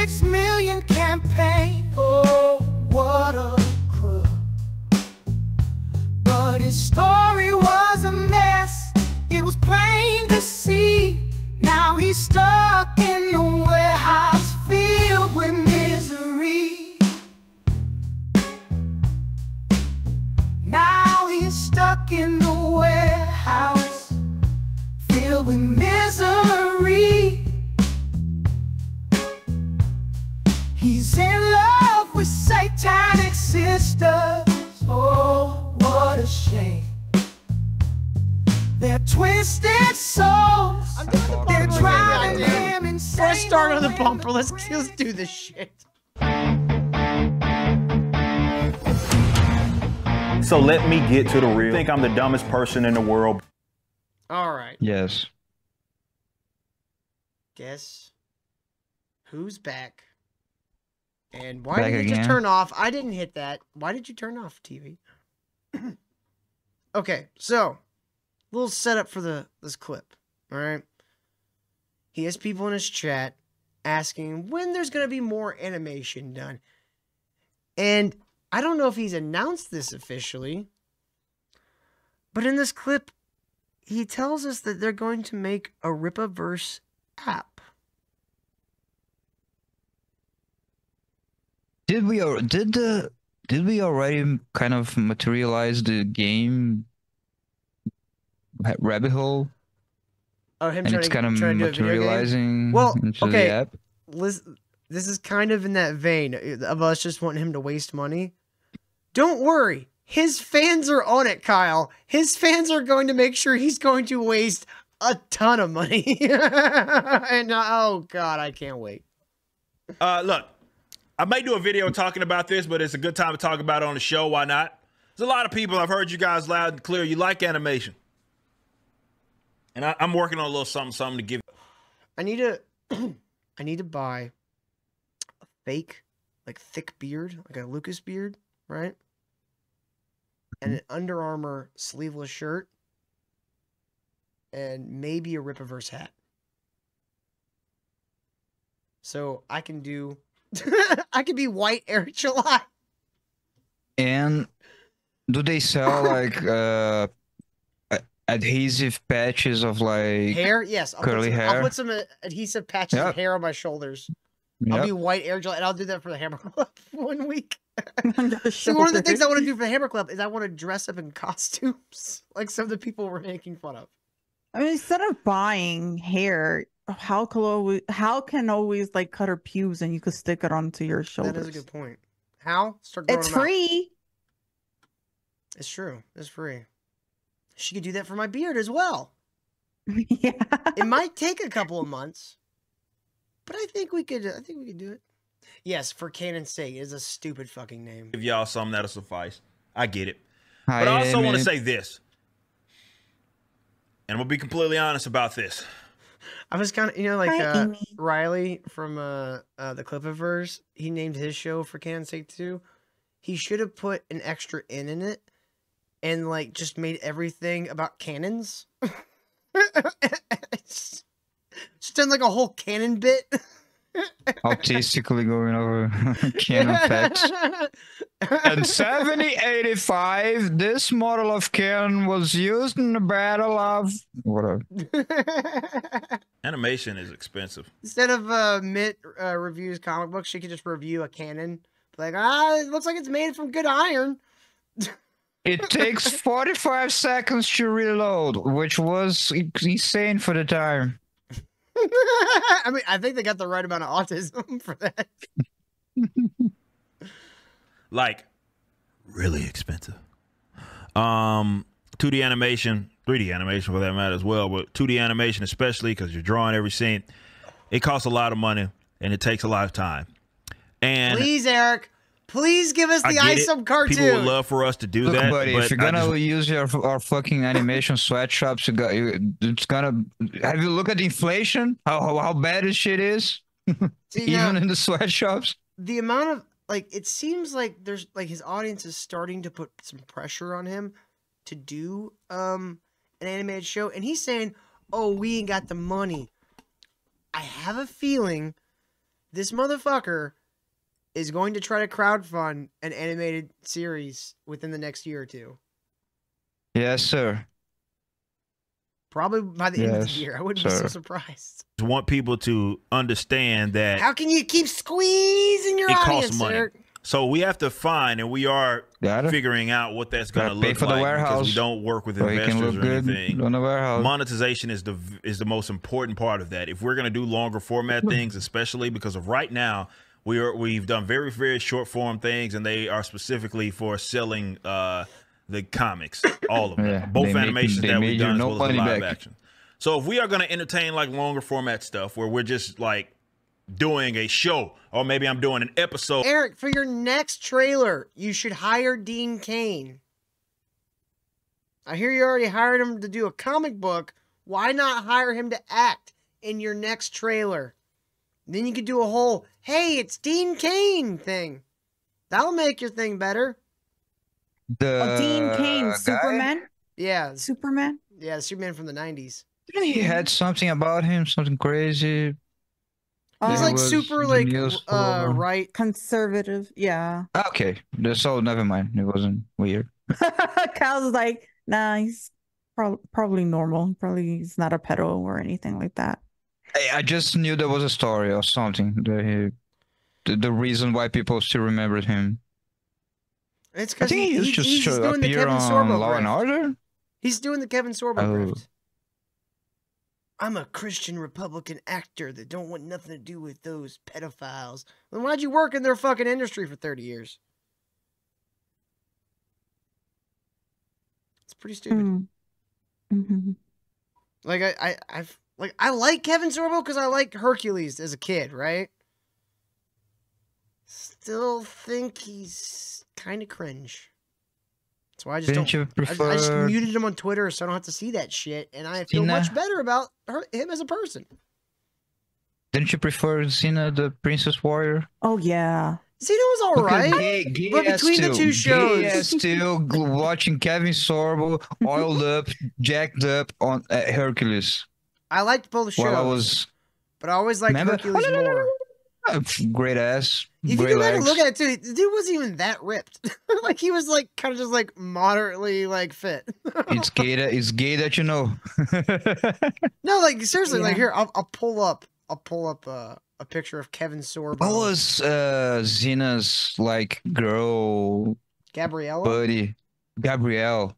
6 million campaign. Oh, what a crook. But his story was a mess. It was plain to see. Now he's stuck in the warehouse filled with misery. Now he's stuck in the warehouse filled with misery. He's in love with satanic sisters. Oh, what a shame. They're twisted souls. They're driving him insane. Let's start on the bumper. Let's do this shit. So let me get to the real. I think I'm the dumbest person in the world. All right. Yes. Guess who's back? And why did you just turn off? I didn't hit that. Why did you turn off TV? Okay, so little setup for this clip. All right. He has people in his chat asking when there's going to be more animation done. And I don't know if he's announced this officially, but in this clip, he tells us that they're going to make a Ripaverse app. Did we already kind of materialize the game rabbit hole? Oh, him and trying, it's kind of materializing. Well, into okay. The app? Listen, this is kind of in that vein of us just wanting him to waste money. Don't worry, his fans are on it, Kyle. His fans are going to make sure he's going to waste a ton of money. And oh god, I can't wait. Look. I might do a video talking about this, but it's a good time to talk about it on the show. Why not? There's a lot of people. I've heard you guys loud and clear. You like animation. And I'm working on a little something, something to give. I need to buy a fake, like thick beard, like a Lucas beard, right? And an Under Armour sleeveless shirt. And maybe a Ripaverse hat. So I can do... I could be white Eric July. And do they sell like adhesive patches of like hair? Yes, curly hair. I'll put some adhesive patches of hair on my shoulders. Yep. I'll be white Eric July, and I'll do that for the Hammer Club 1 week. So one of the things I want to do for the Hammer Club is I want to dress up in costumes, like some of the people we're making fun of. I mean, instead of buying hair. How can always like cut her pubes and you could stick it onto your shoulders? That is a good point. How? Start growing them out. It's free. It's true. It's free. She could do that for my beard as well. Yeah. It might take a couple of months, but I think we could do it. Yes, for Canon's sake, it is a stupid fucking name. Give y'all something that'll suffice. I get it. But I also want to say this, and we'll be completely honest about this. I was kind of, you know, like Riley from the Clipiverse, he named his show for Canon's Sake too. He should have put an extra N in it and like just made everything about cannons. Just done like a whole cannon bit. Artistically going over cannon facts. In 1785, this model of cannon was used in the Battle of whatever. Animation is expensive. Instead of Mitt reviews comic books, she could just review a cannon. Like, it looks like it's made from good iron. It takes 45 seconds to reload, which was insane for the time. I mean, I think they got the right amount of autism for that. Like, really expensive. 2D animation, 3D animation for that matter as well, but 2D animation especially because you're drawing every scene. It costs a lot of money and it takes a lot of time. And please, Eric, please give us the ISOM cartoon. People would love for us to do that. Buddy, but if you're gonna use our fucking animation sweatshops, it's gonna. Have you look at the inflation? How bad this shit is? See, even in the sweatshops. The amount of like, it seems like there's like his audience is starting to put some pressure on him to do an animated show, and he's saying, "Oh, we ain't got the money." I have a feeling This motherfucker is going to try to crowdfund an animated series within the next year or two. Yes, sir. Probably by the end of the year. I wouldn't be so surprised. I want people to understand that. How can you keep squeezing your audience? It costs money. Sir? So we have to find, and we are figuring out what that's going to look for the warehouse, because we don't work with investors or anything. On the warehouse. Monetization is the most important part of that. If we're going to do longer format things, especially because of right now, we've done very, very short form things, and they are specifically for selling the comics, all of them, both animations that we've done as well as the live action. So if we are going to entertain like longer format stuff where we're just like doing a show, or maybe I'm doing an episode. Eric, for your next trailer, you should hire Dean Cain. I hear you already hired him to do a comic book. Why not hire him to act in your next trailer? And then you could do a whole, hey, it's Dean Cain thing. That'll make your thing better. The Dean Cain, Superman? Yeah. Superman? Yeah, Superman from the 90s. He had something about him, something crazy. He's like super, like, right? Conservative, yeah. Okay, so never mind. It wasn't weird. Kyle's like, nah, he's probably normal. Probably he's not a pedo or anything like that. I just knew there was a story or something. The reason why people still remembered him. It's because he's just doing the Kevin Sorbo Law and Order? He's doing the Kevin Sorbo grift. I'm a Christian Republican actor that don't want nothing to do with those pedophiles. Then why'd you work in their fucking industry for 30 years? It's pretty stupid. Mm-hmm. Like I like Kevin Sorbo because I liked Hercules as a kid, right? Still think he's kind of cringe. That's why I just I just muted him on Twitter so I don't have to see that shit, and I feel much better about him as a person. Didn't you prefer Xena the Princess Warrior? Oh yeah, Xena was all right, but between the two shows, still watching Kevin Sorbo oiled up, jacked up on Hercules. I liked both shows, but I always liked Hercules more. Great ass. If you go back and look at it too, the dude wasn't even that ripped. Like he was like kind of just like moderately like fit. it's gay that you know. No, like seriously, like here, I'll pull up a picture of Kevin Sorbo. What was Xena's like girl? Gabriella? Buddy. Gabrielle.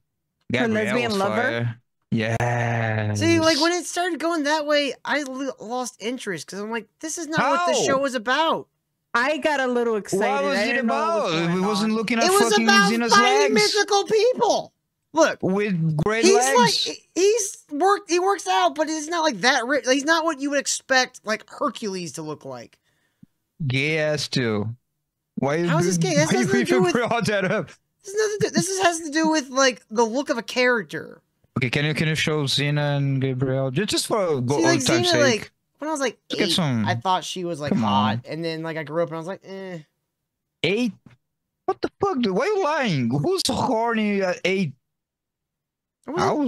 Her lesbian lover? Yeah. See, like when it started going that way, I lost interest because I'm like, this is not what the show was about. I got a little excited. What was it about? We wasn't looking at fucking Xena's legs. It was about fighting mythical people. Look, with great legs. Like, he works out, but he's not like that rich. He's not what you would expect like Hercules to look like. Gay ass too. Why? How is this gay? This has nothing to do with that up. This has to do with like the look of a character. Okay, can you show Xena and Gabrielle just for old time's sake? Like, when I was like 8, I thought she was like hot, and then like I grew up and I was like, eh. 8? What the fuck, dude? Why are you lying? Who's horny at 8?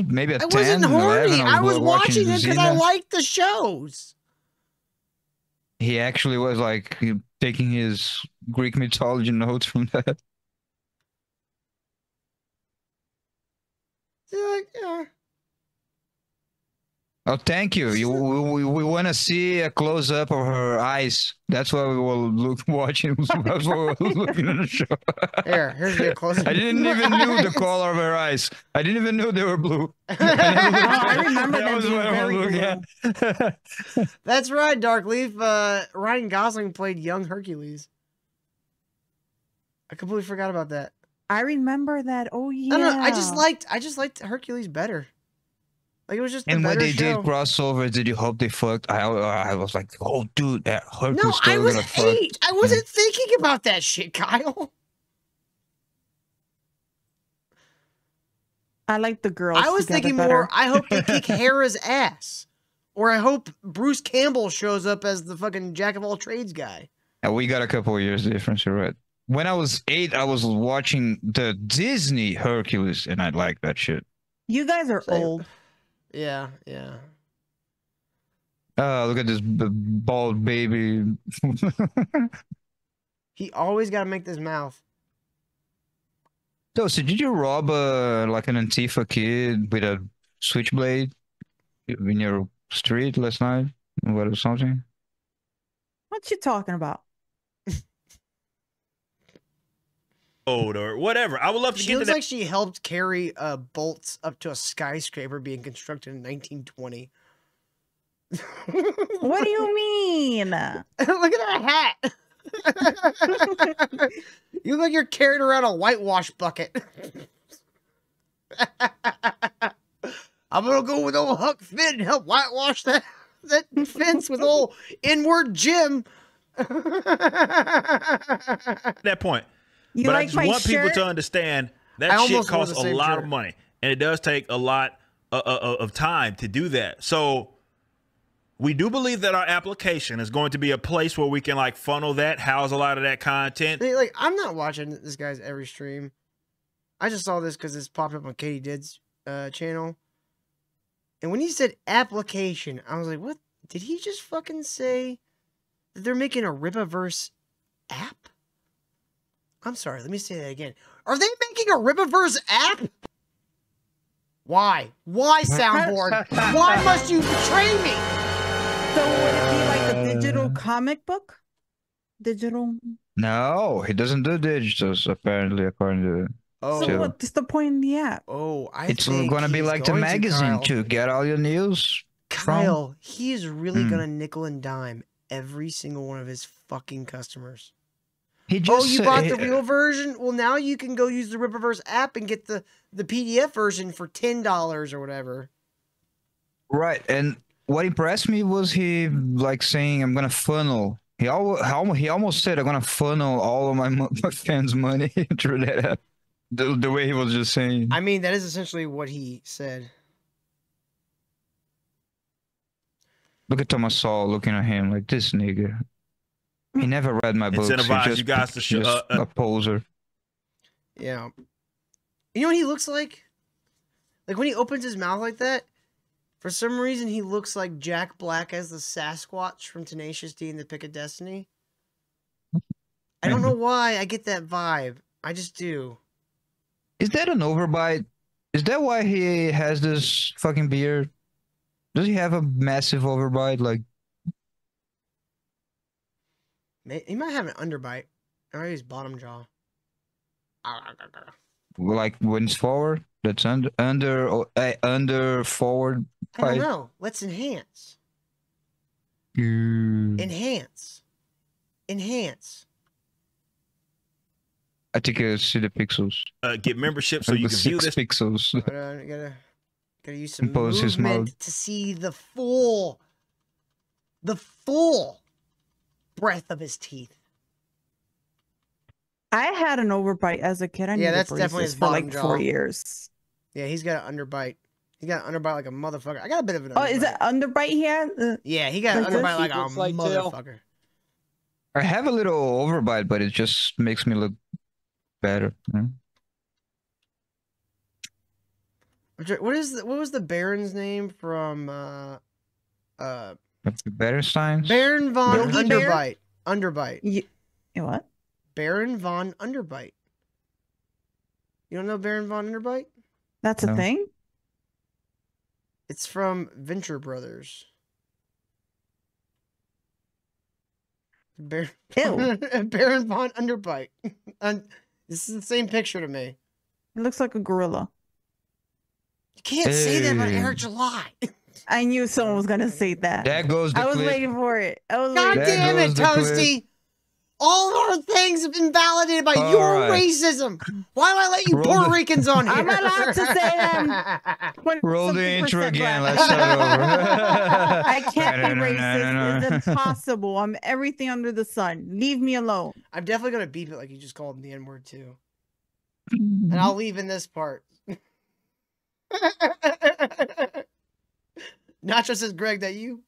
Maybe at 10. I wasn't horny. I was watching it because I liked the shows. He actually was like taking his Greek mythology notes from that. Like, yeah. Oh, thank you. We want to see a close up of her eyes. That's why we were watching. That's why we were looking at the show. Here's your close up. I didn't even know the color of her eyes. I didn't even know they were blue. I remember that was what I was looking at. That's right, Darkleaf. Ryan Gosling played young Hercules. I completely forgot about that. I remember that. Oh yeah. I don't know, I just liked Hercules better. Like it was just. And when they did crossover, did you hope they fucked? I was like, oh dude, that Hercules. No, I was 8. I wasn't thinking about that shit, Kyle. I like the girls. I was thinking more. I hope they kick Hera's ass, or I hope Bruce Campbell shows up as the fucking jack of all trades guy. And we got a couple of years difference, you're right. When I was 8, I was watching the Disney Hercules, and I liked that shit. You guys are old. Yeah, yeah. Look at this bald baby. He always got to make this mouth. So did you rob like an Antifa kid with a switchblade in your street last night or something? What you talking about? Or whatever. I would love to get to that. She looks like she helped carry bolts up to a skyscraper being constructed in 1920. What do you mean? Look at that hat. You look like you're carried around a whitewash bucket. I'm gonna go with old Huck Finn and help whitewash that fence with old Inward Jim. That point. You but like I just want shirt? People to understand that I shit costs a lot of money, and it does take a lot of time to do that. So we do believe that our application is going to be a place where we can like funnel that, house a lot of that content. Like, I'm not watching this guy's every stream. I just saw this because it's popped up on Katie Did's channel. And when he said application, I was like, what? Did he just fucking say that they're making a Ripaverse app? I'm sorry. Let me say that again. Are they making a Ripaverse app? Why? Why, Soundboard? Why must you betray me? So would it be like a digital comic book? Digital? No, he doesn't do digitals, apparently, according to... Oh. So what's the point in the app? Oh, I it's think gonna be like the magazine to get all your news. Kyle, from... he is really gonna nickel and dime every single one of his fucking customers. He just you bought the real version? Well, now you can go use the Ripaverse app and get the PDF version for $10 or whatever. Right, and what impressed me was he like saying, I'm going to funnel. He almost said, I'm going to funnel all of my fans' money through that app. The way he was just saying. I mean, that is essentially what he said. Look at Thomas Saul looking at him like, this nigga. He never read my books. Incentivize just, you guys to show up. A poser. Yeah. You know what he looks like? Like when he opens his mouth like that, for some reason he looks like Jack Black as the Sasquatch from Tenacious D and the Pick of Destiny. I don't know why I get that vibe. I just do. Is that an overbite? Is that why he has this fucking beard? Does he have a massive overbite like? He might have an underbite. Or his bottom jaw. Like when it's forward? That's under forward bite. I don't know. Let's enhance. Enhance. Enhance. I think I see the pixels. Get membership so you can view this. Pixels. Gotta use some Compose movement his to see the full breath of his teeth. I had an overbite as a kid. I yeah, that's definitely his for like jaw. 4 years. Yeah, he's got an underbite. He got an underbite like a motherfucker. I got a bit of an. Oh, underbite. Is that underbite here? Yeah, he got an underbite like a motherfucker. Jail. I have a little overbite, but it just makes me look better. You know? What was the Baron's name from? Berenstein? Baron von Underbite. Underbite. What? Baron von Underbite. You don't know Baron von Underbite? That's a thing? It's from Venture Brothers. Baron von Underbite. This is the same picture to me. It looks like a gorilla. You can't say that about Eric July. I knew someone was gonna say that. That goes. I was waiting for it. God damn it, Toasty! All our things have been validated by your racism. Why do I let you Puerto Ricans on here? I'm allowed to say them. Roll the intro again. Let's start over. I can't be racist. It's impossible. I'm everything under the sun. Leave me alone. I'm definitely gonna beep it like you just called him the N-word too, and I'll leave in this part. Nacho says, Greg, that you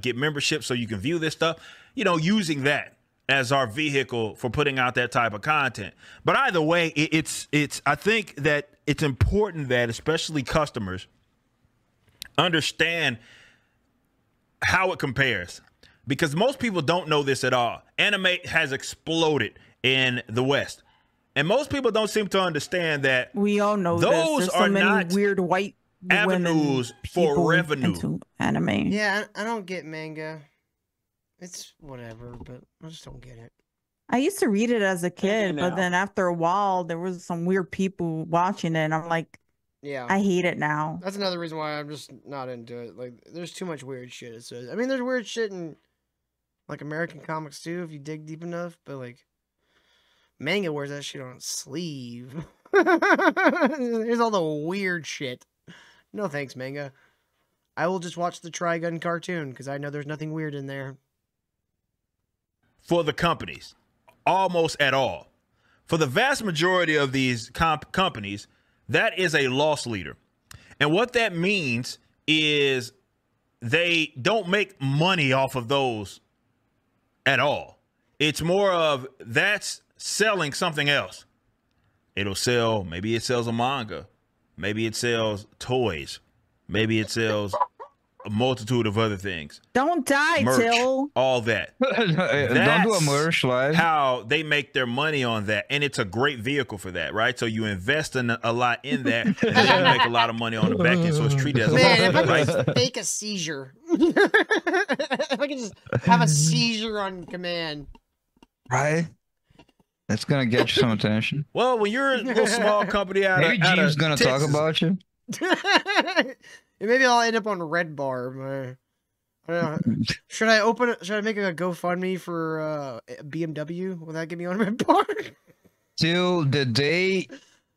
get membership so you can view this stuff, you know, using that as our vehicle for putting out that type of content. But either way, it's I think that it's important that especially customers understand how it compares, because most people don't know this at all. Anime has exploded in the West, and most people don't seem to understand that. We all know those are so many not weird white avenues for revenue into anime. Yeah, I don't get manga. It's whatever, but I just don't get it. I used to read it as a kid, but then after a while, there was some weird people watching it, and I'm like, yeah, I hate it now. That's another reason why I'm just not into it. Like, there's too much weird shit. So, I mean, there's weird shit in, like, American comics, too, if you dig deep enough, but, like, manga wears that shit on its sleeve. There's all the weird shit. No thanks, manga. I will just watch the Trigun cartoon, because I know there's nothing weird in there. For the companies. Almost at all. For the vast majority of these companies, that is a loss leader. And what that means is they don't make money off of those at all. It's more of that's selling something else. It'll sell. Maybe it sells a manga. Maybe it sells toys. Maybe it sells a multitude of other things. Don't die, Till. All that. Don't do a merch live. How they make their money on that, and it's a great vehicle for that, right? So you invest in a lot in that, and then you make a lot of money on the back end. So it's treated as a market, right? If I could fake a seizure, if I could just have a seizure on command, right? That's gonna get you some attention. Well, when you're a little small company out maybe of James gonna Texas. Talk about you. Maybe I'll end up on Red Bar. I don't know. Should I open it? Should I make a GoFundMe for BMW? Will that get me on Red Bar? Till the day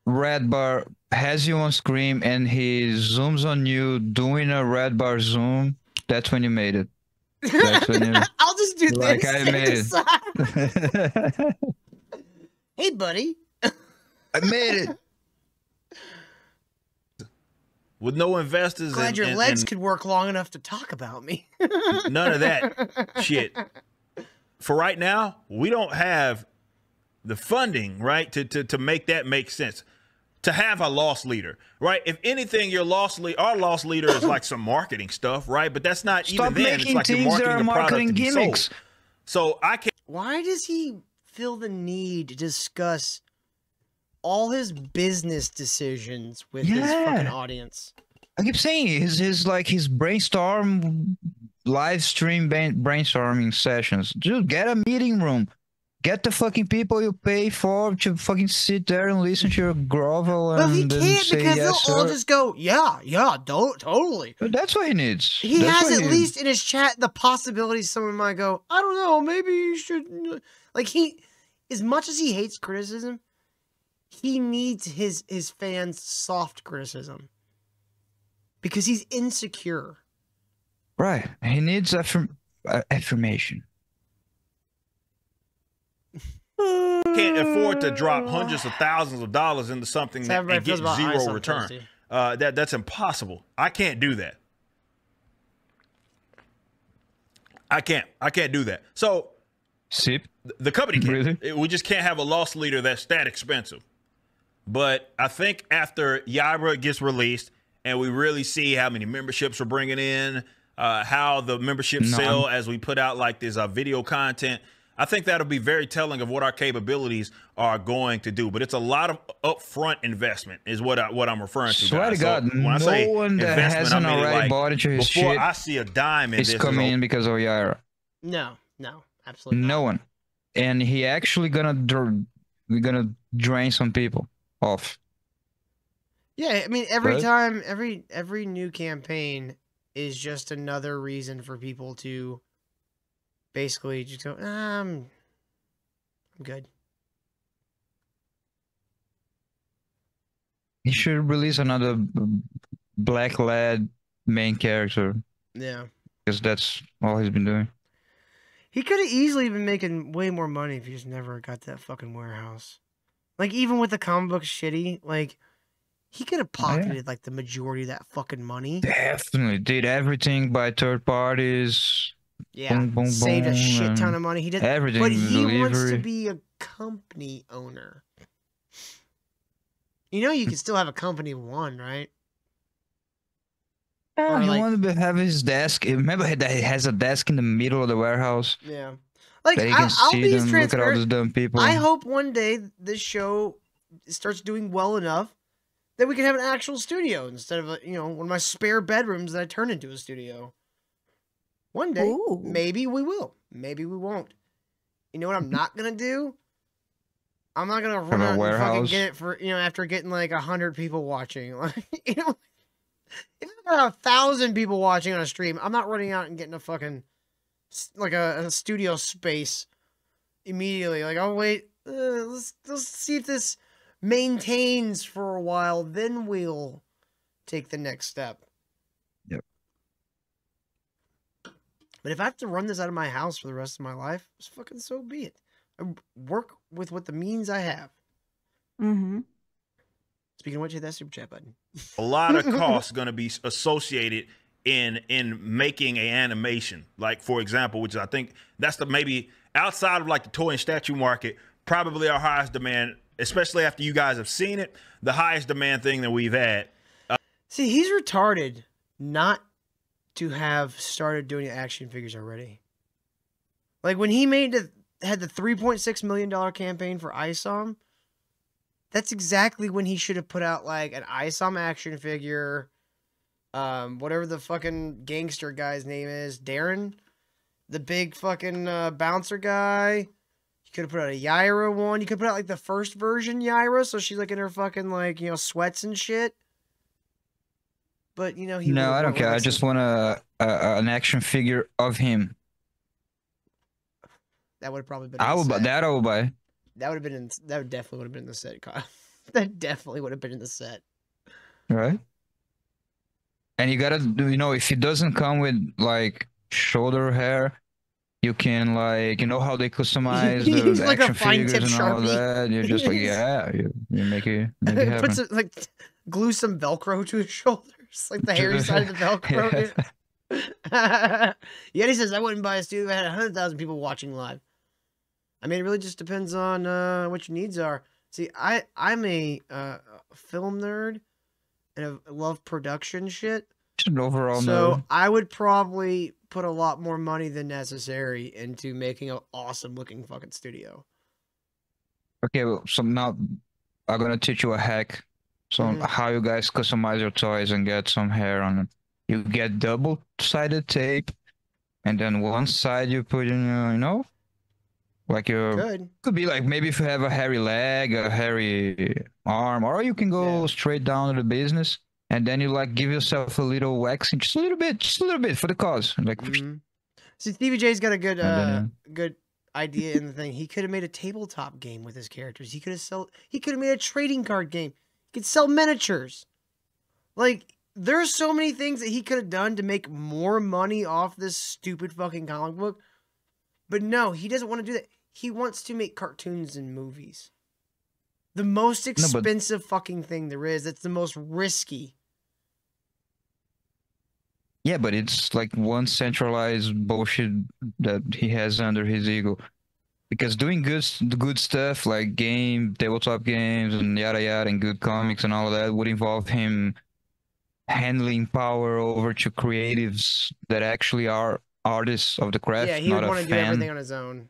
Red Bar has you on Scream and he zooms on you doing a Red Bar zoom, that's when you made it. That's when you, I'll just do like this. I made it. Hey, buddy. I made it. With no investors. Glad your legs could work long enough to talk about me. None of that shit. For right now, we don't have the funding, right, to make that make sense. To have a loss leader, right? If anything, your loss leader, our loss leader is like some marketing stuff, right? But that's not even then. It's like you're marketing the gimmicks. So I can't. Why does he feel the need to discuss all his business decisions with his fucking audience? I keep saying his like his live stream brainstorming sessions. Dude, get a meeting room. Get the fucking people you pay for to fucking sit there and listen to your grovel. Well, he can't because they'll all just go, yeah, totally. But that's what he needs. He has at least in his chat the possibility someone might go, I don't know, maybe you should. Like he, as much as he hates criticism, he needs his fans' soft criticism because he's insecure. Right. He needs affirmation. Can't afford to drop hundreds of thousands of dollars into something that and get zero return. That's impossible. I can't do that. I can't do that. So the company can't. Really? We just can't have a loss leader that's that expensive. But I think after Yaibra gets released and we really see how many memberships we're bringing in, how the memberships sell as we put out like this video content, I think that'll be very telling of what our capabilities are going to do. But it's a lot of upfront investment is what I'm referring to. Swear to God, so when I say one that hasn't already like, bought into his shit I see a dime in this coming in because of Yaira. No, absolutely not. No one. And he actually we're gonna drain some people off. Yeah, I mean, every new campaign is just another reason for people to basically just go, I'm good. He should release another black lad main character. Yeah, because that's all he's been doing. He could have easily been making way more money if he just never got that fucking warehouse. Like, even with the comic book shitty, like, he could have pocketed, like, the majority of that fucking money. Definitely. Did everything by third parties. Yeah. Boom, boom, saved a shit ton of money. He did everything. But he wants to be a company owner. You know you can still have a company one, right? Yeah, he wanted to have his desk. Remember that he has a desk in the middle of the warehouse. Yeah, like I'll be transparent. Look at all those dumb people. I hope one day this show starts doing well enough that we can have an actual studio instead of one of my spare bedrooms that I turned into a studio. One day, ooh, maybe we will. Maybe we won't. You know what I'm not gonna do? I'm not gonna run out and fucking get it for after getting like 100 people watching. Like if I got 1,000 people watching on a stream, I'm not running out and getting a fucking like a studio space immediately. Like I'll wait. Let's see if this maintains for a while. Then we'll take the next step. Yep. But if I have to run this out of my house for the rest of my life, it's fucking so be it. I work with what the means I have. Mm-hmm. Speaking of which, hit that super chat button. A lot of costs going to be associated in making an animation. Like, for example, which I think that's the maybe outside of like the toy and statue market, probably our highest demand, especially after you guys have seen it, the highest demand thing that we've had. See, he's retarded not to have started doing action figures already. Like when he made the... had the $3.6 million campaign for ISOM, that's exactly when he should have put out like an ISOM action figure, whatever the fucking gangster guy's name is, Darren, the big fucking bouncer guy. He could have put out a Yaira one. He could put out like the first version Yaira, so she's like in her fucking like sweats and shit. But he no, I don't care. I just want an action figure of him. That would have probably been. I would buy. That would have been. That definitely would have been in the set, Kyle. That definitely would have been in the set. Right. And you gotta, if it doesn't come with like shoulder hair, you can like, how they customize the like action figures and Sharpie. All that. You're just like, yeah, you make it happen. Put some, like, glue some Velcro to his shoulders, like the hairy side of the Velcro. Yeah. Yeti says, I wouldn't buy a studio if I had 100,000 people watching live. I mean, it really just depends on what your needs are. See, I'm a film nerd, and I love production shit. An overall so nerd. I would probably put a lot more money than necessary into making an awesome-looking fucking studio. Okay, well, so now I'm going to teach you a hack. So how you guys customize your toys and get some hair on them. You get double-sided tape, and then one side you put in, like your... Good. Could be like, maybe if you have a hairy leg, a hairy arm, or you can go straight down to the business, and then you, like, give yourself a little waxing, just a little bit for the cause. Like, see, Stevie J's got a good good idea in the thing. He could have made a tabletop game with his characters. He could have made a trading card game. He could sell miniatures. Like... There's so many things that he could have done to make more money off this stupid fucking comic book. But no, he doesn't want to do that. He wants to make cartoons and movies. The most expensive fucking thing there is. That's the most risky. Yeah, but it's like one centralized bullshit that he has under his ego. Because doing good stuff like tabletop games and yada yada and good comics and all of that would involve him... handling power over to creatives that actually are artists of the craft. Yeah, he would want to do everything on his own.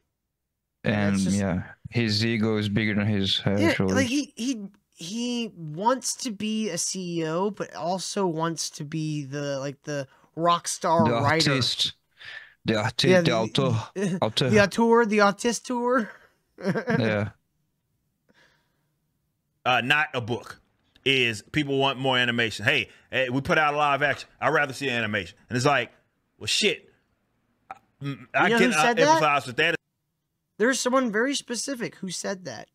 And just, his ego is bigger than his head. Yeah, like he wants to be a CEO, but also wants to be the rock star writer, artist, the auteur. Yeah. Not a book. Is people want more animation. Hey, we put out a live action. I'd rather see animation. And it's like, well, shit. I can empathize with that. There's someone very specific who said that.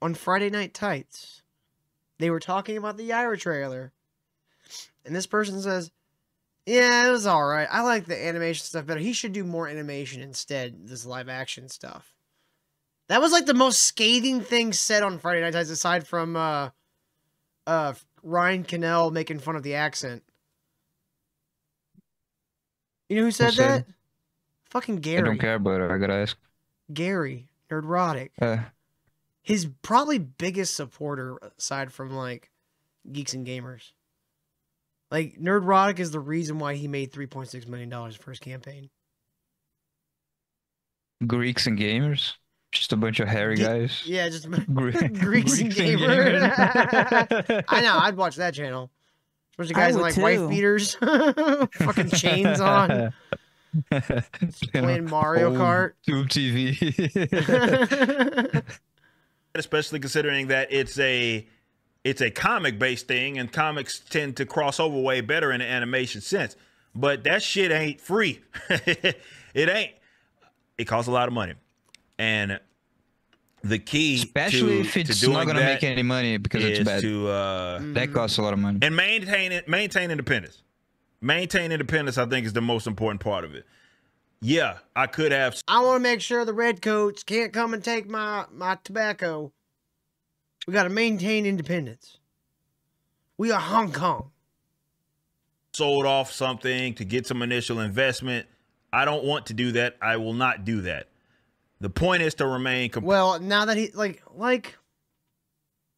On Friday Night Tights, they were talking about the Yaira trailer. And this person says, yeah, it was all right. I like the animation stuff better. He should do more animation instead, this live action stuff. That was like the most scathing thing said on Friday Night Tights, aside from Ryan Cannell making fun of the accent. You know who said that? Fucking Gary. I don't care, but I gotta ask. Gary Nerdrotic. His probably biggest supporter, aside from like Geeks and Gamers. Like, Nerdrotic is the reason why he made $3.6 million first campaign. Greeks and gamers? Just a bunch of hairy guys? Yeah, just Greeks and gamers. I know, I'd watch that channel. Bunch of guys in, like, too. Wife beaters. Fucking chains on. Playing Mario Kart. Tube TV. Especially considering that it's a comic-based thing, and comics tend to cross over way better in the animation sense. But that shit ain't free. It ain't. It costs a lot of money. And the key, especially if it's not going to make any money because it's bad, that costs a lot of money. And maintain independence. Maintain independence, I think, is the most important part of it. Yeah, I could have. I want to make sure the redcoats can't come and take my tobacco. We got to maintain independence. We are Hong Kong. Sold off something to get some initial investment. I don't want to do that. I will not do that. The point is to remain. Well, now that he like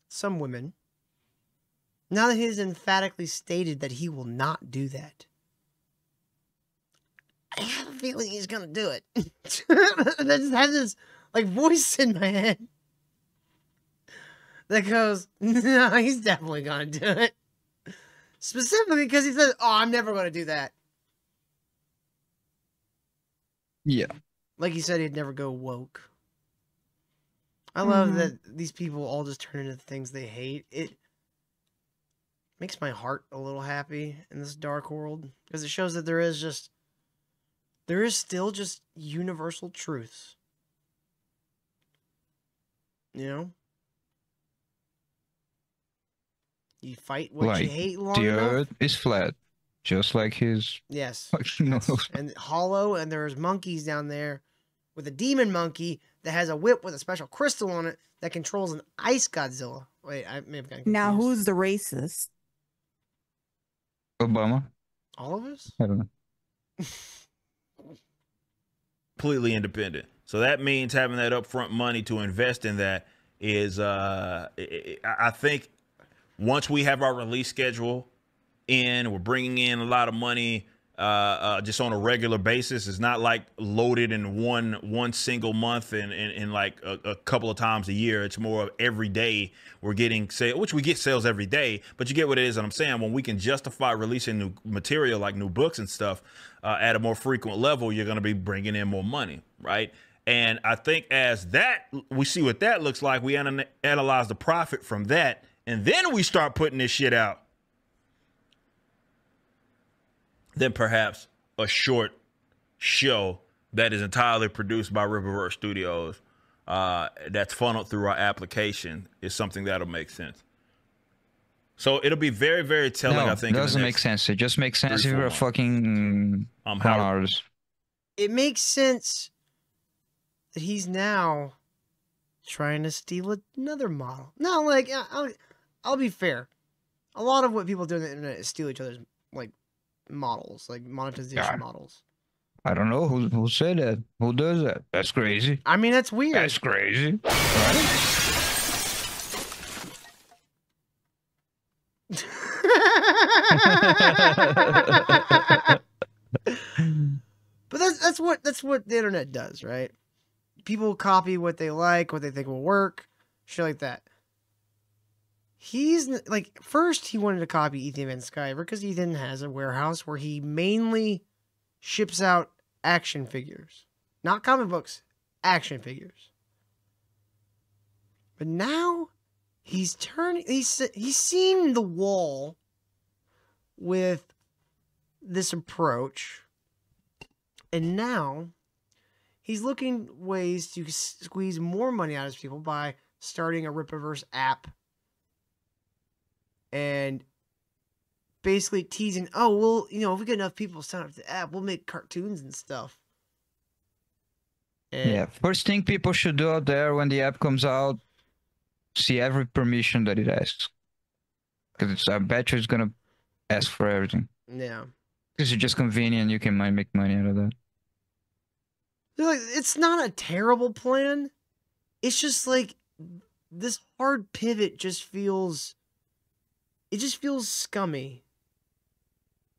some women. Now that he has emphatically stated that he will not do that, I have a feeling he's gonna do it. I just have this like voice in my head that goes, "No, he's definitely gonna do it." Specifically because he says, "Oh, I'm never gonna do that." Yeah. Like he said, he'd never go woke. I love that these people all just turn into the things they hate. It makes my heart a little happy in this dark world, because it shows that there is still just universal truths. You know? You fight what you hate long enough. The earth is flat, just like his. Yes. And hollow, and there's monkeys down there. With a demon monkey that has a whip with a special crystal on it that controls an ice Godzilla. Wait, I may have gotten confused. Now, who's the racist? Obama. All of us? I don't know. Completely independent. So that means having that upfront money to invest in that is, I think, once we have our release schedule in, we're bringing in a lot of money. Just on a regular basis. It's not like loaded in one single month and like a couple of times a year. It's more of every day we're getting sales, which we get sales every day, but you get what it is. And I'm saying, when we can justify releasing new material, like new books and stuff, at a more frequent level, you're going to be bringing in more money. Right. And I think as that, we see what that looks like. We analyze the profit from that. And then we start putting this shit out. Then perhaps a short show that is entirely produced by Riververse Studios, that's funneled through our application, is something that'll make sense. So it'll be very, very telling, I think. It doesn't make sense. It just makes sense if you're a fucking con artist. It makes sense that he's now trying to steal another model. No, like, I'll be fair. A lot of what people do on the internet is steal each other's, like, models, like monetization models. I don't know who said that. Who does that? That's crazy. I mean, that's weird. That's crazy. Right? But that's what the internet does, right? People copy what they like, what they think will work, shit like that. He's like, first he wanted to copy Ethan Van Sciver because Ethan has a warehouse where he mainly ships out action figures, not comic books, action figures. But now he's turning, he's seen the wall with this approach, and now he's looking ways to squeeze more money out of his people by starting a Ripaverse app. And basically teasing, oh, well, you know, if we get enough people to sign up to the app, we'll make cartoons and stuff. And yeah, first thing people should do out there when the app comes out, see every permission that it asks. Because I bet you it's going to ask for everything. Yeah. Because it's just convenient, you can make money out of that. Like, it's not a terrible plan. It's just like this hard pivot just feels... It just feels scummy.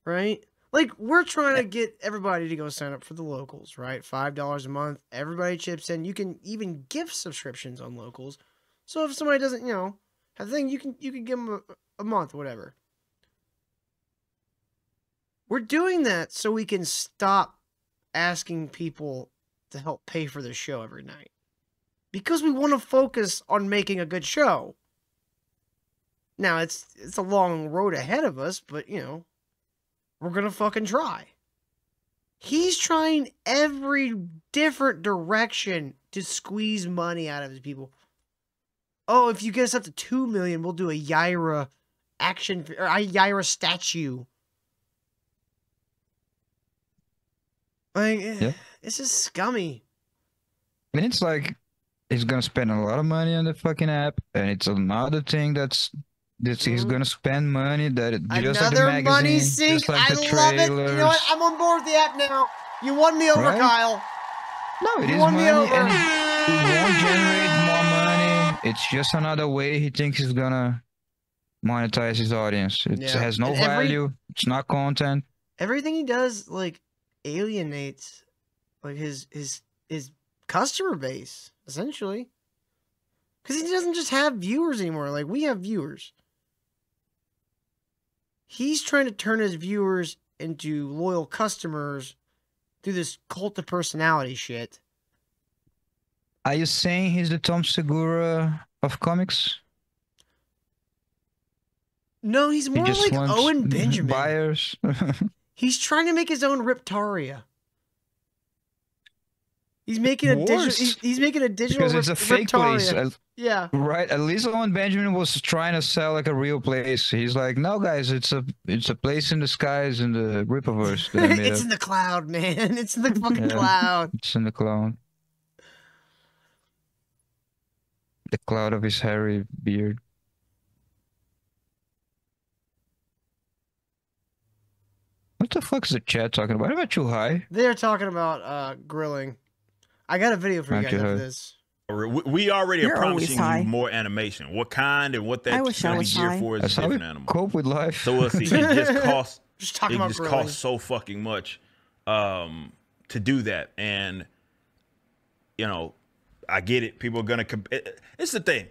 right? Like, we're trying to get everybody to go sign up for the Locals, right? $5 a month. Everybody chips in. You can even gift subscriptions on Locals. So if somebody doesn't, you know, have the thing, you can give them a month, whatever. We're doing that so we can stop asking people to help pay for the show every night. Because we want to focus on making a good show. Now, it's a long road ahead of us, but, you know, we're going to fucking try. He's trying every different direction to squeeze money out of his people. Oh, if you get us up to 2 million, we'll do a Yaira action, or a Yaira statue. Like, yeah. It's just scummy. I mean, it's like, he's going to spend a lot of money on the fucking app, and it's another thing that's he's going to spend money that just another like the magazine, money sink. Just like the trailers. Love it. You know what? I'm on board with the app now. You won me over, right? Kyle. No, you won me over. And he won't generate more money. It's just another way he thinks he's going to monetize his audience. It has no value. It's not content. Everything he does, like, alienates like his customer base, essentially, because he doesn't just have viewers anymore. Like, we have viewers. He's trying to turn his viewers into loyal customers through this cult of personality shit. Are you saying he's the Tom Segura of comics? No, he's more like Owen Benjamin. Buyers. He's trying to make his own Riptaria. He's making a digital because it's a fake Riptaria. Place. Yeah. Right. At least Owen Benjamin was trying to sell like a real place. He's like, no, guys, it's a place in the skies in the Ripperverse. It's in the cloud, man. It's in the fucking cloud. It's in the cloud. The cloud of his hairy beard. What the fuck is the chat talking about? What about you, Hi? They're talking about grilling. I got a video for you guys of this. We already are promising you more animation. What kind and what that's going to be here for is a different animal. Cope with life. So we'll see. It just costs. It just costs so fucking much to do that, and you know, I get it. People are going to. It's the thing.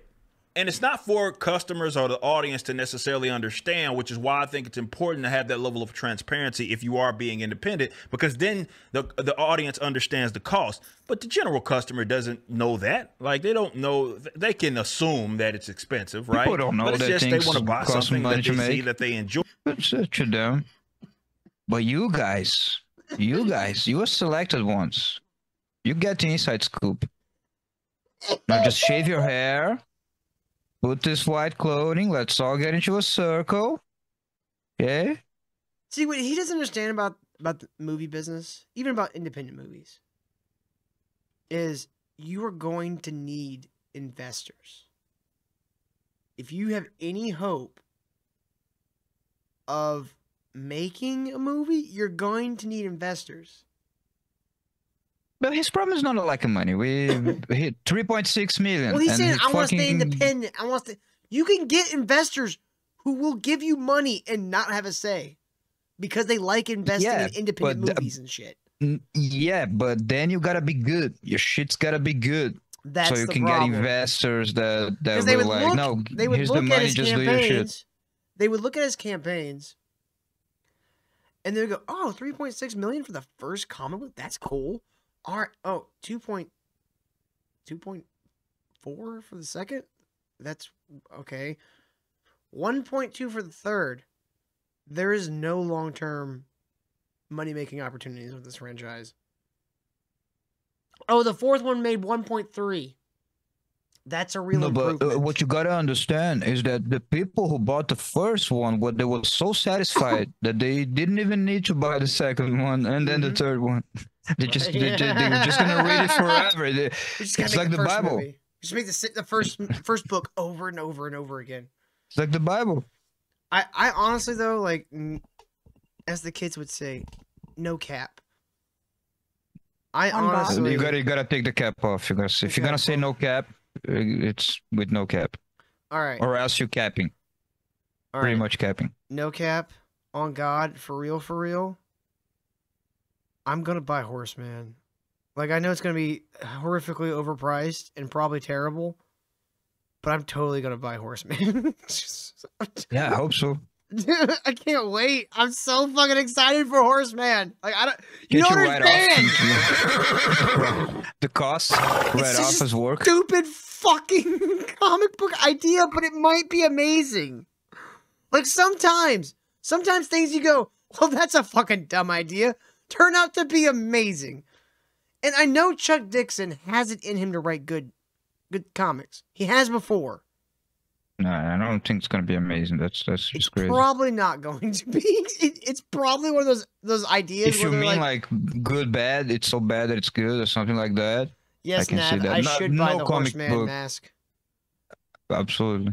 And it's not for customers or the audience to necessarily understand, which is why I think it's important to have that level of transparency if you are being independent, because then the audience understands the cost. But the general customer doesn't know that. Like, they don't know. They can assume that it's expensive, right? People don't know that things cost money to make. They want to buy something that they see that they enjoy. But you guys, you were selected once. You get the inside scoop. Now just shave your hair. Put this white clothing, let's all get into a circle. Okay? See, what he doesn't understand about the movie business, even about independent movies, is you are going to need investors. If you have any hope of making a movie, you're going to need investors. But his problem is not lacking money. We hit 3.6 million. Well, he's saying, I want to stay independent. I want to. You can get investors who will give you money and not have a say because they like investing in independent movies and shit. Yeah, but then you got to be good. Your shit's got to be good. That's so you can get investors that will like, no, here's the money, just do your shit. They would look at his campaigns and they would go, oh, 3.6 million for the first comic book? That's cool. All right. Oh, 2.4 for the second. That's okay. 1.2 for the third. There is no long-term money-making opportunities with this franchise. Oh, the fourth one made 1.3. That's a real improvement. But what you gotta understand is that the people who bought the first one, they were so satisfied that they didn't even need to buy the second one and then the third one. They were just gonna read it forever. It's like the Bible. Movie. Just make the first book over and over and over again. It's like the Bible. I honestly though, like, as the kids would say, no cap. Honestly, you gotta take the cap off. You gotta, if you're gonna say no cap, it's with no cap. All right. Or else you're capping. All right. Pretty much capping. No cap. on God, for real, I'm going to buy Horseman. Like, I know it's going to be horrifically overpriced and probably terrible, but I'm totally going to buy Horseman. Yeah, I hope so. Dude, I can't wait. I'm so fucking excited for Horseman. Like, I don't, you don't understand. The cost right off his work. Stupid fucking comic book idea, but it might be amazing. Like, sometimes things you go, well, that's a fucking dumb idea, turn out to be amazing. And I know Chuck Dixon has it in him to write good comics. He has before. No, I don't think it's going to be amazing. That's just it's crazy. It's probably not going to be. It's probably one of those ideas. If you mean like good, bad, it's so bad that it's good or something like that. Yes, I can see that. I should buy the Horseman mask. Absolutely.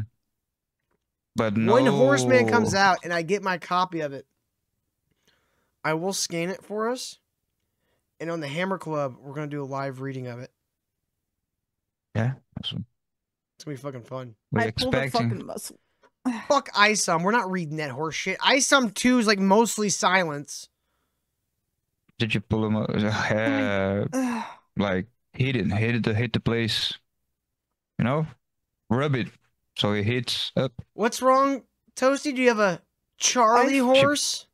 But no. When Horseman comes out and I get my copy of it, I will scan it for us. And on the Hammer Club, we're going to do a live reading of it. Yeah, awesome. It's gonna be fucking fun. I pulled a fucking muscle. Fuck ISOM. We're not reading that horse shit. ISOM 2 is like mostly silence. Did you pull him up? Like he didn't hit the place. You know? Rub it. So he hits up. What's wrong, Toasty? Do you have a Charlie horse?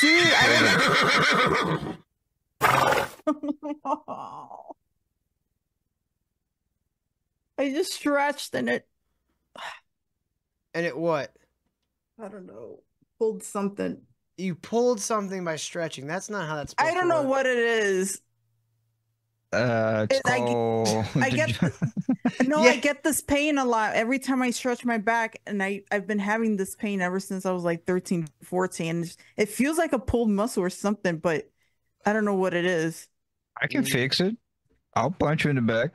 Dude, I don't I just stretched and it... And it what? I don't know. Pulled something. You pulled something by stretching. That's not how that's supposed to work. I don't know what it is. It's called... I get this pain a lot. Every time I stretch my back, and I've been having this pain ever since I was like 13, 14. It feels like a pulled muscle or something, but I don't know what it is. I can fix it. I'll punch you in the back.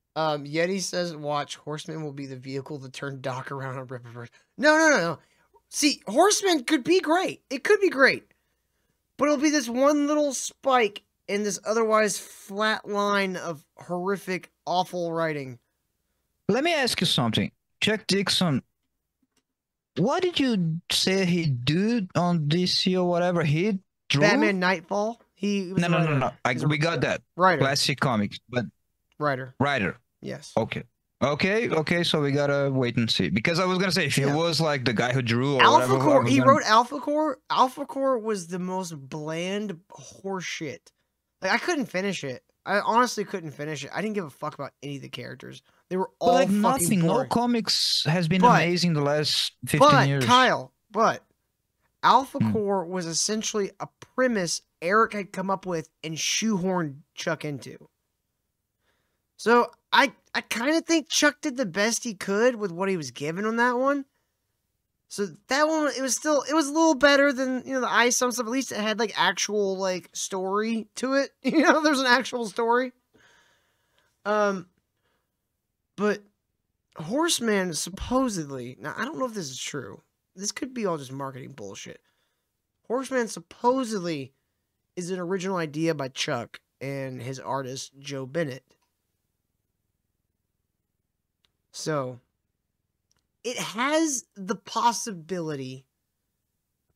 Yeti says, watch, Horseman will be the vehicle to turn Doc around on Ripperverse. No. See, Horseman could be great. It could be great. But it'll be this one little spike in this otherwise flat line of horrific, awful writing. Let me ask you something. Chuck Dixon, what did you say he did on DC or whatever? He drew? Batman Nightfall? No. We got that. Writer. Classic comics, but... Writer. Yes. Okay, so we gotta wait and see. Because I was gonna say, if he was like the guy who drew or Alpha whatever... Core, he wrote Alpha Core. Alpha Core was the most bland horseshit. Like, I couldn't finish it. I honestly couldn't finish it. I didn't give a fuck about any of the characters. They were all like fucking nothing. Boring. No comics has been amazing the last 15 years. But Alpha Core was essentially a premise Eric had come up with and shoehorned Chuck into. So I kind of think Chuck did the best he could with what he was given on that one. So that one, it was a little better than, you know, the ISOM stuff. At least it had like actual like story to it. You know, there's an actual story. But Horseman supposedly, now I don't know if this is true. This could be all just marketing bullshit. Horseman supposedly is an original idea by Chuck and his artist, Joe Bennett. So, it has the possibility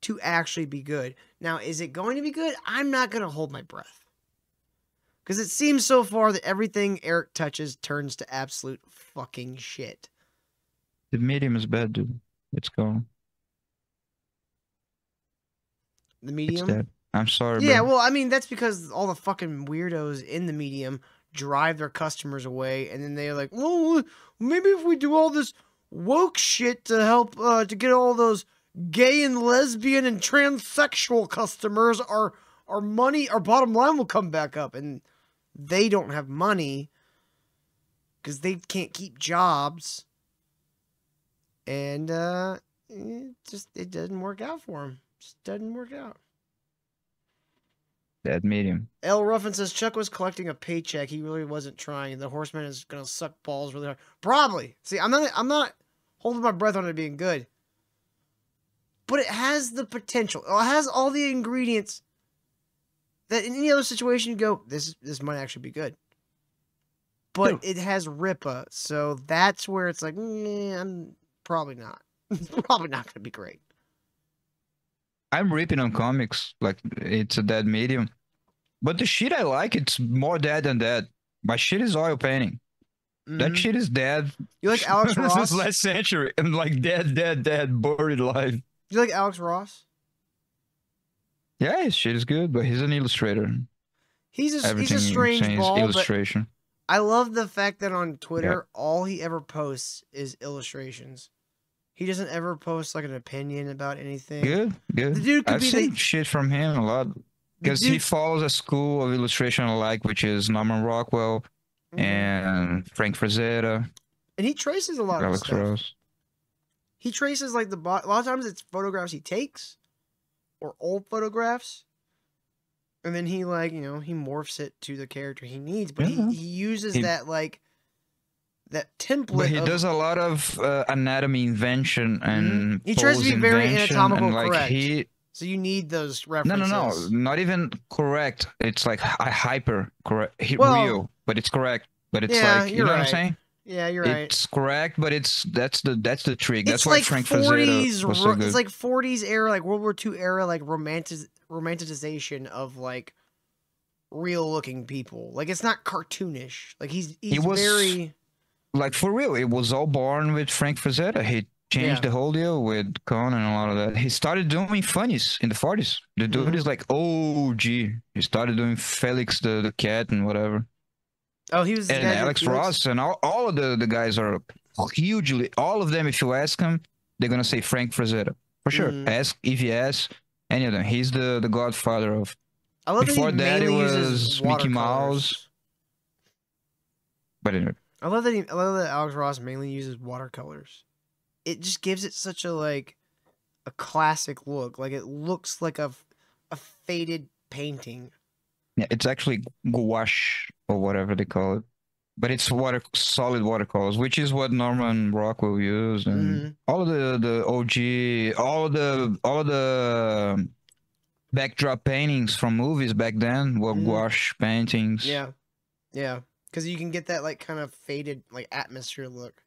to actually be good. Now, is it going to be good? I'm not going to hold my breath. Because it seems so far that everything Eric touches turns to absolute fucking shit. The medium is bad, dude. It's gone. The medium? It's dead. I'm sorry. Yeah, bro. Well, I mean, that's because all the fucking weirdos in the medium drive their customers away, and then they're like, well, maybe if we do all this woke shit to help, to get all those gay and lesbian and transsexual customers, our money, our bottom line will come back up. And they don't have money because they can't keep jobs. And, it doesn't work out for them. Just doesn't work out. That medium. L. Ruffin says Chuck was collecting a paycheck. He really wasn't trying. The Horseman is gonna suck balls really hard. Probably. See, I'm not holding my breath on it being good. But it has the potential. It has all the ingredients that in any other situation you go, this might actually be good. But it has Ripa, so that's where it's like, I'm probably not. It's probably not going to be great. I'm ripping on comics. Like, it's a dead medium. But the shit I like, it's more dead than dead. My shit is oil painting. Mm-hmm. That shit is dead. You like Alex Ross? This is last century. I'm like dead, buried alive. You like Alex Ross? Yeah, his shit is good, but he's an illustrator. He's a strange ball, illustration. I love the fact that on Twitter, all he ever posts is illustrations. He doesn't ever post like an opinion about anything. Good. The dude could I've seen shit from him a lot because he follows a school of illustration alike, which is Norman Rockwell and Frank Frazetta. And he traces a lot of stuff. Rose. He traces like a lot of times it's photographs he takes or old photographs, and then he like he morphs it to the character he needs. But he uses that like. That template. But he does a lot of anatomy invention and he tries to be very anatomical correct. So you need those references. No, not even correct. It's like hyper correct. Real, but it's correct. But it's like you know what I'm saying? Yeah, you're right. It's correct, but that's the trick. That's why Frank Frazetta was so good. It's like 40s era, like World War II era, like romanticization of like real looking people. Like it's not cartoonish. Like he's very. Like, for real, it was all born with Frank Frazetta. He changed the whole deal with Conan and a lot of that. He started doing funnies in the 40s. The dude is like, oh, gee. He started doing Felix the cat and whatever. Oh, he was... And Alex Ross and all of the guys are hugely... All of them, if you ask them, they're going to say Frank Frazetta. For sure. Ask if you ask any of them. He's the godfather of... I love Before that, it was Mickey Mouse. But anyway. I love that Alex Ross mainly uses watercolors. It just gives it such a like a classic look. Like it looks like a faded painting. Yeah, it's actually gouache or whatever they call it, but it's solid watercolors, which is what Norman Rockwell used and all of the OG, all of the backdrop paintings from movies back then were gouache paintings. Yeah. Because you can get that like kind of faded like atmosphere look.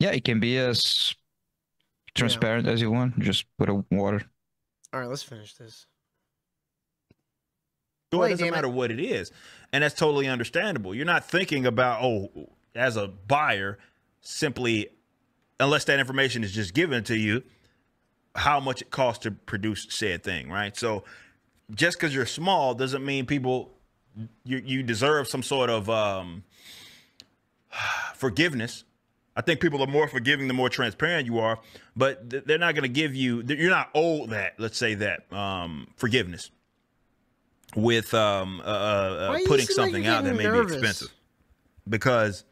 Yeah, it can be as transparent as you want. Just put a water. All right, let's finish this. Well, it doesn't matter what it is, and that's totally understandable. You're not thinking about as a buyer, simply unless that information is just given to you, how much it costs to produce said thing, right? So just because you're small doesn't mean you deserve some sort of forgiveness. I think people are more forgiving the more transparent you are, but they're not going to give you. You're not owed that. Let's say that forgiveness with putting something out that may be expensive, because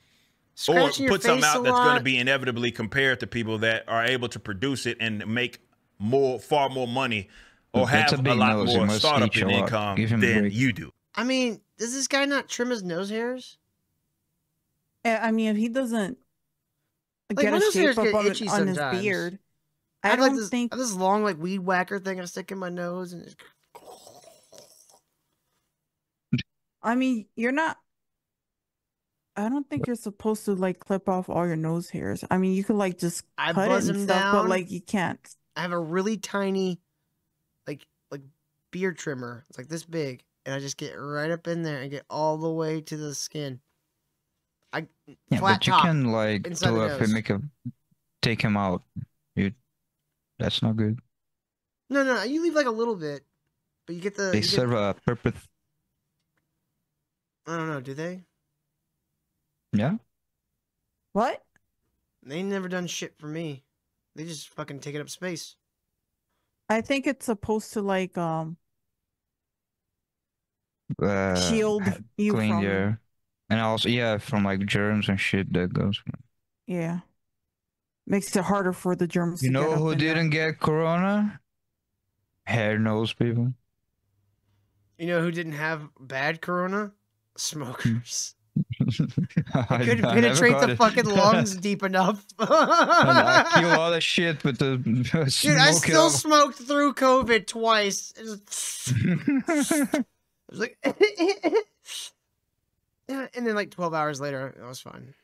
or put something out that's going to be inevitably compared to people that are able to produce it and make far more money or have a lot more startup income than you do. I mean, does this guy not trim his nose hairs? Yeah, I mean, if he doesn't get a shape up on his beard, I don't think... I have this long, like, weed whacker thing I stick in my nose, and it's... I mean, you're not... I don't think you're supposed to, like, clip off all your nose hairs. I mean, you could, like, just cut it and stuff, but, like, you can't. I have a really tiny, like beard trimmer. It's, like, this big. And I just get right up in there and get all the way to the skin. But you can like do a take him out. That's not good. No, you leave like a little bit, but you get the. They serve a purpose. I don't know. Do they? Yeah. What? They ain't never done shit for me. They just fucking take it up space. I think it's supposed to like shield you from and also from like germs and shit that goes makes it harder for the germs to get who didn't get corona? Hair nose people. You know who didn't have bad corona? Smokers. I couldn't penetrate the fucking lungs deep enough. I kill all that shit with the dude, I still smoked through COVID twice. I was like, and then like 12 hours later, I was fine.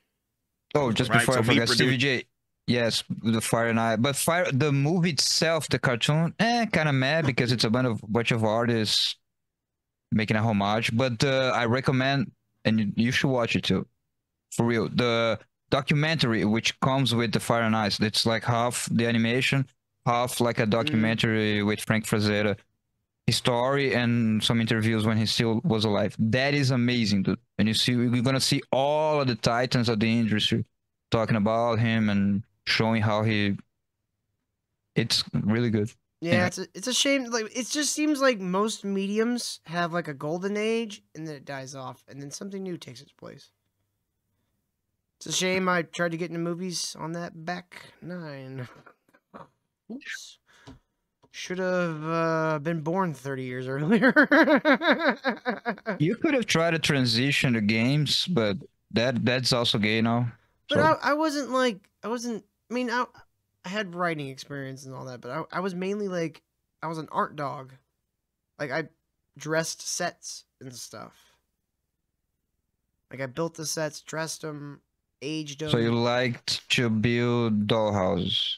Oh, just before I forgot, Stevie J, Yes, the Fire Night. But Fire, the movie itself, the cartoon, kind of mad because it's a bunch of artists making a homage. But I recommend, and you should watch it too, for real. The documentary which comes with the Fire and Ice. It's like half the animation, half like a documentary with Frank Frazetta, his story, and some interviews when he still was alive. That is amazing, dude. And you're gonna see all of the titans of the industry talking about him and showing how he. It's really good. Yeah. It's a shame. Like, it just seems like most mediums have like a golden age and then it dies off and then something new takes its place. It's a shame I tried to get into movies on that back nine. Oops. Should have been born 30 years earlier. You could have tried to transition to games, but that's also gay now. So. But I had writing experience and all that, but I was mainly like, I was an art dog. Like, I dressed sets and stuff. Like, I built the sets, dressed them, aged them. So you liked to build dollhouses?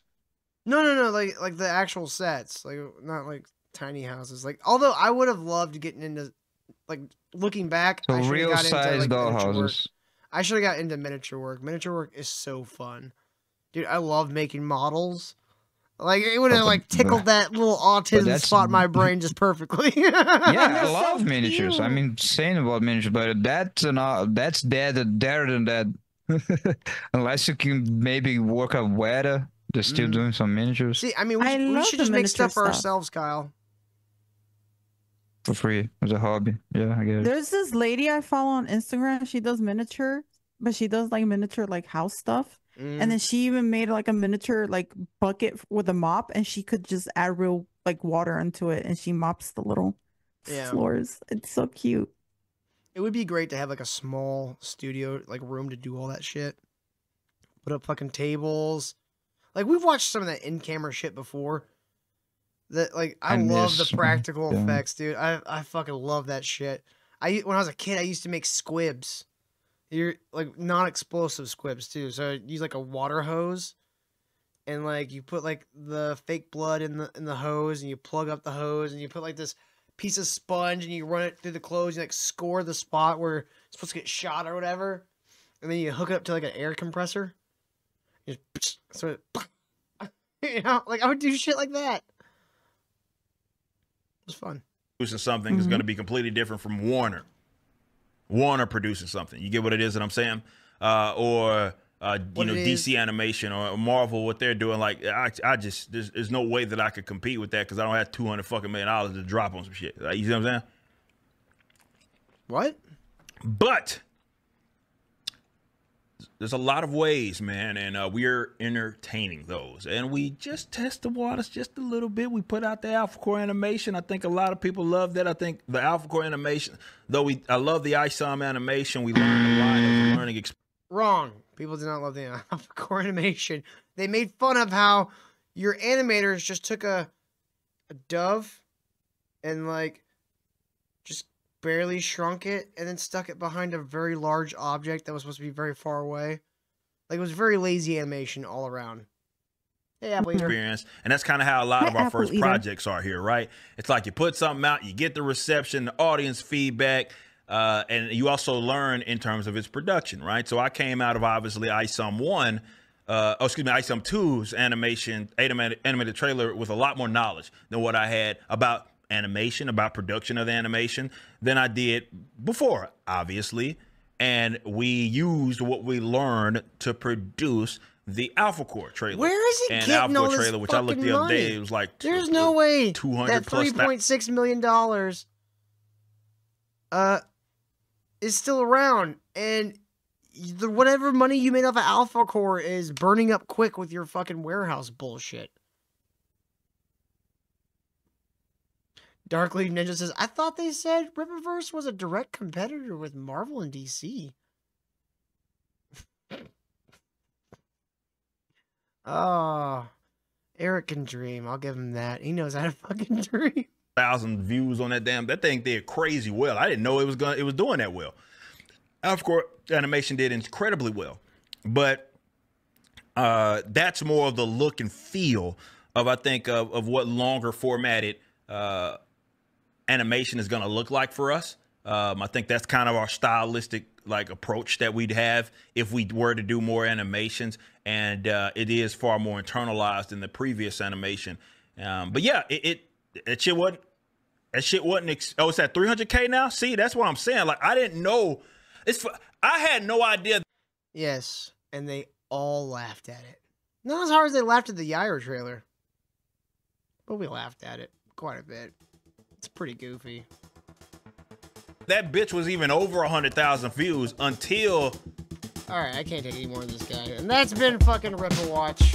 No, like the actual sets, like not like tiny houses. Like, although I would have loved getting into, like, looking back, so I real got size into, like, dollhouses. I should have got into miniature work. Miniature work is so fun, dude. I love making models. Like, it would have like tickled that little autism spot in my brain just perfectly. Yeah, I love miniatures. Cute. I mean, saying about miniatures, but that's deader than that. Unless you can maybe work at Weta, they're still doing some miniatures. See, I mean, we should just make stuff for ourselves, Kyle. For free, as a hobby. Yeah, I get it. There's this lady I follow on Instagram. She does miniature, but she does like miniature like house stuff. And then she even made like a miniature like bucket with a mop, and she could just add real like water into it, and she mops the little floors. It's so cute. It would be great to have like a small studio like room to do all that shit. Put up fucking tables. Like, we've watched some of that in-camera shit before. That, like, I love the practical effects, dude. I fucking love that shit. When I was a kid, I used to make squibs. You're like non-explosive squibs too. So I use like a water hose, and like you put like the fake blood in the hose, and you plug up the hose, and you put like this piece of sponge, and you run it through the clothes, and like score the spot where it's supposed to get shot or whatever, and then you hook it up to like an air compressor. You just sort of, you know, like, I would do shit like that. It was fun. Producing something is going to be completely different from Warner. Warner producing something. You get what it is that I'm saying? Or you know, DC Animation or Marvel, what they're doing. Like, I just, there's no way that I could compete with that because I don't have $200 fucking million to drop on some shit. Like, you see what I'm saying? What? But there's a lot of ways, man, and we're entertaining those. And we just test the waters just a little bit. We put out the Alpha Core animation. I think a lot of people love that. I think the Alpha Core animation, though I love the ISOM animation. We learned a lot of learning experience. Wrong. People do not love the Alpha Core animation. They made fun of how your animators just took a dove and, like, barely shrunk it and then stuck it behind a very large object that was supposed to be very far away. Like, it was very lazy animation all around. Hey, Apple Eater. Experience. And that's kind of how a lot of our first projects are here, right? It's like you put something out, you get the reception, the audience feedback, and you also learn in terms of its production, right? So I came out of, obviously, ISOM 2's animated trailer with a lot more knowledge than what I had about animation, about production of the animation, than I did before, obviously. And we used what we learned to produce the Alpha Core trailer. Where is he and getting Alpha all trailer, this which I looked the other money? Day, it was like, there's no way that $3.6 million is still around, and whatever money you made off of Alpha Core is burning up quick with your fucking warehouse bullshit. Dark League Ninja says, I thought they said Ripperverse was a direct competitor with Marvel and DC. Oh, Eric can dream. I'll give him that. He knows how to fucking dream. 1,000 views on that damn. That thing did crazy well. I didn't know it was doing that well. Of course, animation did incredibly well. But That's more of the look and feel of, I think, of what longer formatted animation is going to look like for us. I think that's kind of our stylistic like approach that we'd have if we were to do more animations. And it is far more internalized than the previous animation. But yeah, it shit wasn't. That shit wasn't. Oh, it's at 300K now. See, that's what I'm saying. Like, I didn't know. I had no idea. Yes, and they all laughed at it. Not as hard as they laughed at the Yaira trailer, but we laughed at it quite a bit. It's pretty goofy. That bitch was even over 100,000 views until. All right, I can't take any more of this guy, and that's been fucking Ripple Watch.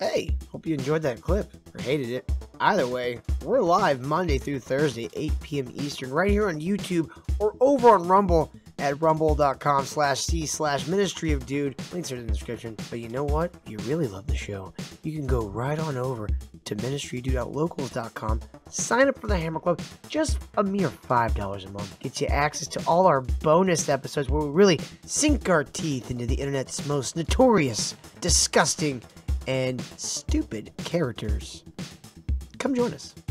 Hey, hope you enjoyed that clip or hated it. Either way, we're live Monday through Thursday, 8 p.m. Eastern, right here on YouTube or over on Rumble at rumble.com/c/ministryofdude. Links are in the description. But you know what? If you really love the show, you can go right on over to ministrydude.locals.com, sign up for the Hammer Club, just a mere $5 a month. Gets you access to all our bonus episodes where we really sink our teeth into the internet's most notorious, disgusting, and stupid characters. Come join us.